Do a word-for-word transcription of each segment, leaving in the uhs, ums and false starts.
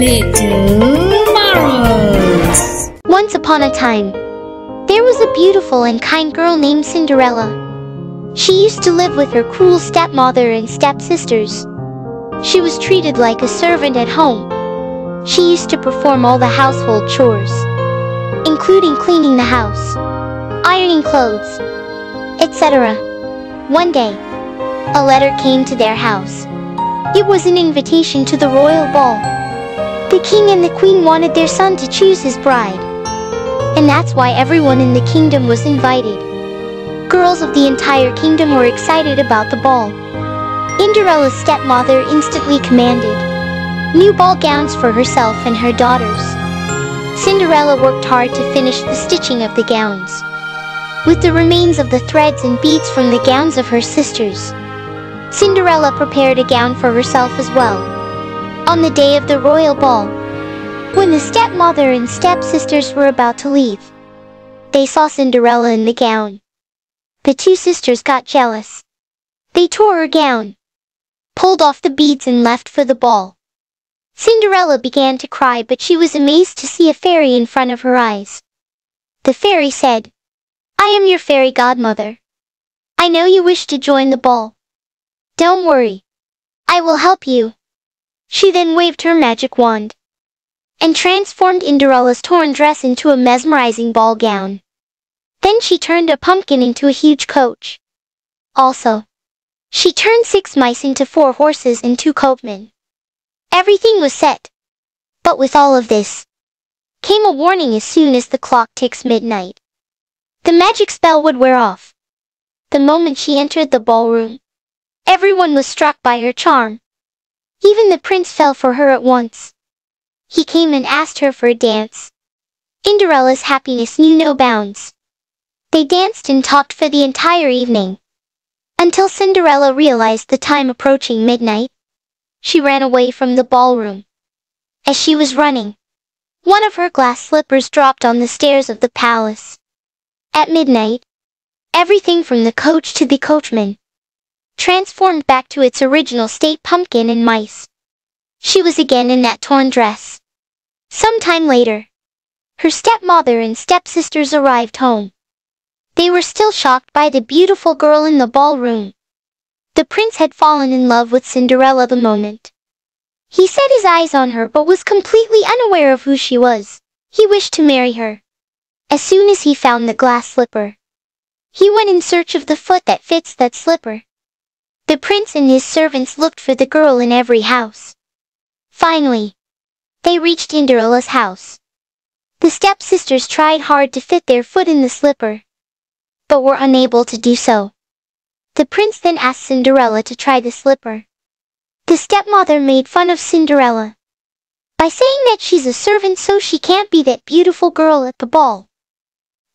Little Marbles. Once upon a time, there was a beautiful and kind girl named Cinderella. She used to live with her cruel stepmother and stepsisters. She was treated like a servant at home. She used to perform all the household chores, including cleaning the house, ironing clothes, et cetera. One day, a letter came to their house. It was an invitation to the royal ball. The king and the queen wanted their son to choose his bride, and that's why everyone in the kingdom was invited. Girls of the entire kingdom were excited about the ball. Cinderella's stepmother instantly commanded new ball gowns for herself and her daughters. Cinderella worked hard to finish the stitching of the gowns, with the remains of the threads and beads from the gowns of her sisters. Cinderella prepared a gown for herself as well. On the day of the royal ball, when the stepmother and stepsisters were about to leave, they saw Cinderella in the gown. The two sisters got jealous. They tore her gown, pulled off the beads and left for the ball. Cinderella began to cry, but she was amazed to see a fairy in front of her eyes. The fairy said, "I am your fairy godmother. I know you wish to join the ball. Don't worry. I will help you." She then waved her magic wand and transformed Cinderella's torn dress into a mesmerizing ball gown. Then she turned a pumpkin into a huge coach. Also, she turned six mice into four horses and two coachmen. Everything was set. But with all of this, came a warning: as soon as the clock ticks midnight, the magic spell would wear off. The moment she entered the ballroom, everyone was struck by her charm. Even the prince fell for her at once. He came and asked her for a dance. Cinderella's happiness knew no bounds. They danced and talked for the entire evening, until Cinderella realized the time approaching midnight. She ran away from the ballroom. As she was running, one of her glass slippers dropped on the stairs of the palace. At midnight, everything from the coach to the coachman transformed back to its original state: pumpkin and mice. She was again in that torn dress. Sometime later, her stepmother and stepsisters arrived home. They were still shocked by the beautiful girl in the ballroom. The prince had fallen in love with Cinderella the moment he set his eyes on her, but was completely unaware of who she was. He wished to marry her. As soon as he found the glass slipper, he went in search of the foot that fits that slipper. The prince and his servants looked for the girl in every house. Finally, they reached Cinderella's house. The stepsisters tried hard to fit their foot in the slipper, but were unable to do so. The prince then asked Cinderella to try the slipper. The stepmother made fun of Cinderella by saying that she's a servant, so she can't be that beautiful girl at the ball.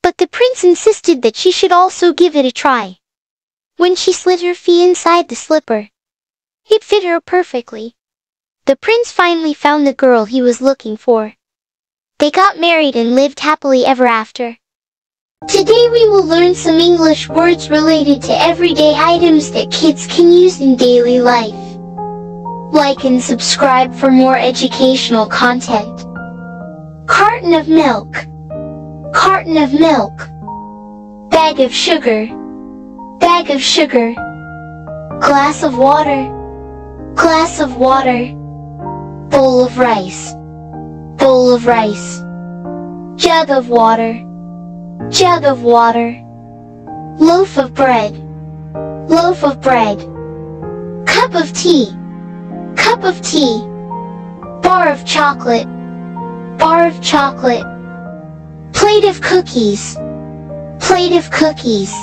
But the prince insisted that she should also give it a try. When she slid her feet inside the slipper, it fit her perfectly. The prince finally found the girl he was looking for. They got married and lived happily ever after. Today we will learn some English words related to everyday items that kids can use in daily life. Like and subscribe for more educational content. Carton of milk. Carton of milk. Bag of sugar. Bag of sugar. Glass of water. Glass of water. Bowl of rice. Bowl of rice. Jug of water. Jug of water. Loaf of bread. Loaf of bread. Cup of tea. Cup of tea. Bar of chocolate. Bar of chocolate. Plate of cookies. Plate of cookies.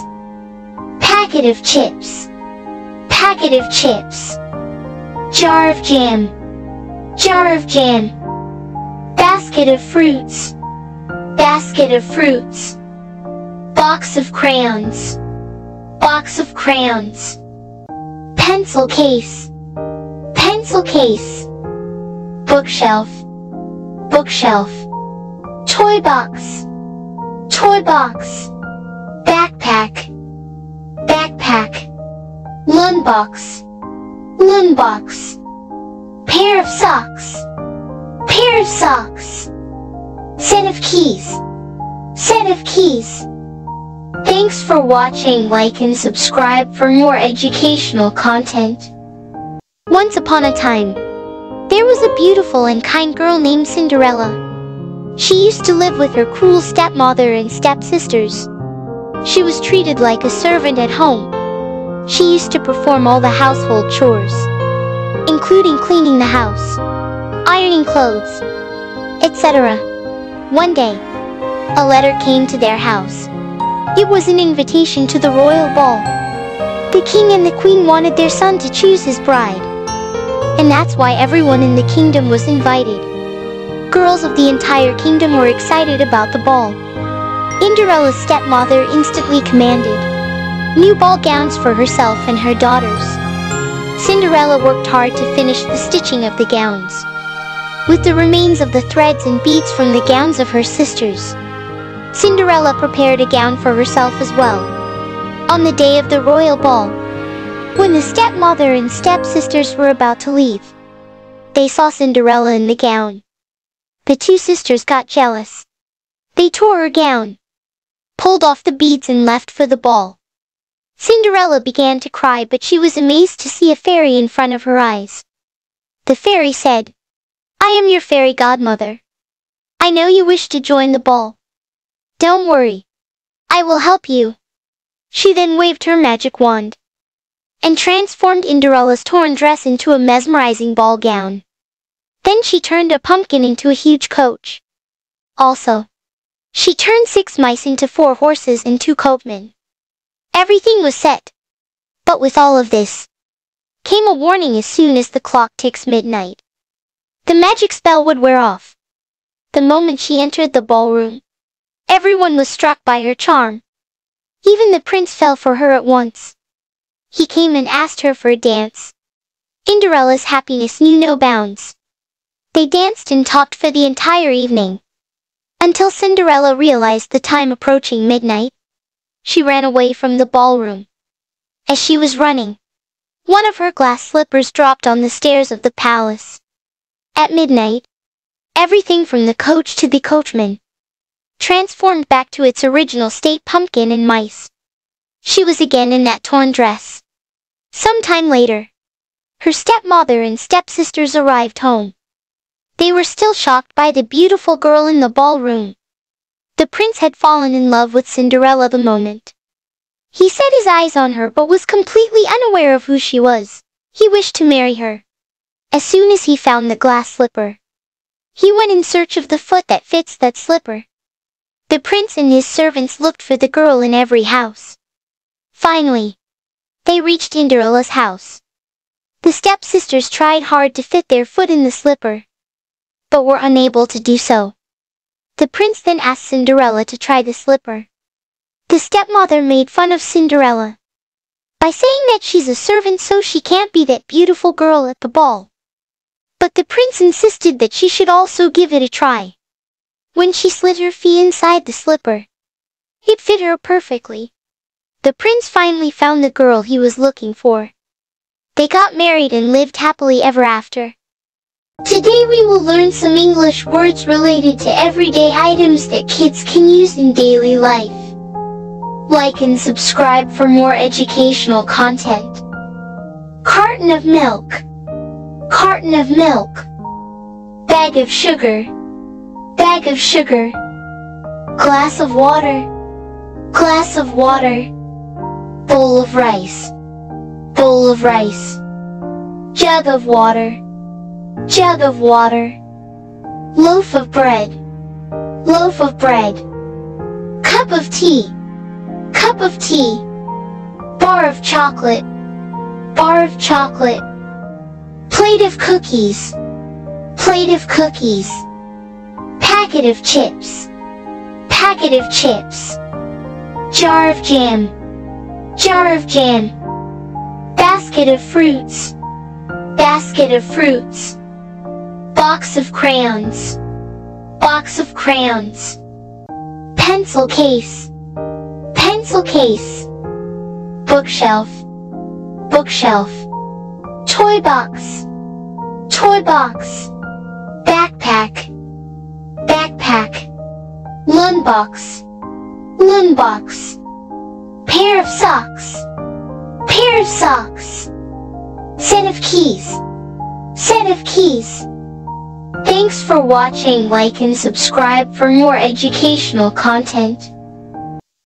Packet of chips. Packet of chips. Jar of jam. Jar of jam. Basket of fruits. Basket of fruits. Box of crayons. Box of crayons. Pencil case. Pencil case. Bookshelf. Bookshelf. Toy box. Toy box. Backpack. Backpack. Lunchbox. Lunchbox. Pair of socks. Other socks. Set of keys. Set of keys. Thanks for watching. Like and subscribe for more educational content. Once upon a time, there was a beautiful and kind girl named Cinderella. She used to live with her cruel stepmother and stepsisters. She was treated like a servant at home. She used to perform all the household chores, including cleaning the house, ironing clothes, et cetera. One day, a letter came to their house. It was an invitation to the royal ball. The king and the queen wanted their son to choose his bride, and that's why everyone in the kingdom was invited. Girls of the entire kingdom were excited about the ball. Cinderella's stepmother instantly commanded new ball gowns for herself and her daughters. Cinderella worked hard to finish the stitching of the gowns, with the remains of the threads and beads from the gowns of her sisters. Cinderella prepared a gown for herself as well. On the day of the royal ball, when the stepmother and stepsisters were about to leave, they saw Cinderella in the gown. The two sisters got jealous. They tore her gown, pulled off the beads and left for the ball. Cinderella began to cry, but she was amazed to see a fairy in front of her eyes. The fairy said, "I am your fairy godmother. I know you wish to join the ball. Don't worry. I will help you." She then waved her magic wand and transformed Cinderella's torn dress into a mesmerizing ball gown. Then she turned a pumpkin into a huge coach. Also, she turned six mice into four horses and two coachmen. Everything was set. But with all of this, came a warning: as soon as the clock ticks midnight, the magic spell would wear off. The moment she entered the ballroom, everyone was struck by her charm. Even the prince fell for her at once. He came and asked her for a dance. Cinderella's happiness knew no bounds. They danced and talked for the entire evening, until Cinderella realized the time approaching midnight. She ran away from the ballroom. As she was running, one of her glass slippers dropped on the stairs of the palace. At midnight, everything from the coach to the coachman transformed back to its original state: pumpkin and mice. She was again in that torn dress. Sometime later, her stepmother and stepsisters arrived home. They were still shocked by the beautiful girl in the ballroom. The prince had fallen in love with Cinderella the moment he set his eyes on her, but was completely unaware of who she was. He wished to marry her. As soon as he found the glass slipper, he went in search of the foot that fits that slipper. The prince and his servants looked for the girl in every house. Finally, they reached Cinderella's house. The stepsisters tried hard to fit their foot in the slipper, but were unable to do so. The prince then asked Cinderella to try the slipper. The stepmother made fun of Cinderella by saying that she's a servant, so she can't be that beautiful girl at the ball. But the prince insisted that she should also give it a try. When she slid her feet inside the slipper, it fit her perfectly. The prince finally found the girl he was looking for. They got married and lived happily ever after. Today we will learn some English words related to everyday items that kids can use in daily life. Like and subscribe for more educational content. Carton of milk. Carton of milk. Bag of sugar. Bag of sugar. Glass of water. Glass of water. Bowl of rice. Bowl of rice. Jug of water. Jug of water. Loaf of bread. Loaf of bread. Cup of tea. Cup of tea. Bar of chocolate. Bar of chocolate. Plate of cookies. Plate of cookies. Packet of chips. Packet of chips. Jar of jam. Jar of jam. Basket of fruits. Basket of fruits. Box of crayons. Box of crayons. Pencil case. Pencil case. Bookshelf. Bookshelf. Toy box. Toy box. Backpack. backpack, backpack, lunchbox, lunchbox, pair of socks, pair of socks, set of keys, set of keys. Thanks for watching. Like and subscribe for more educational content.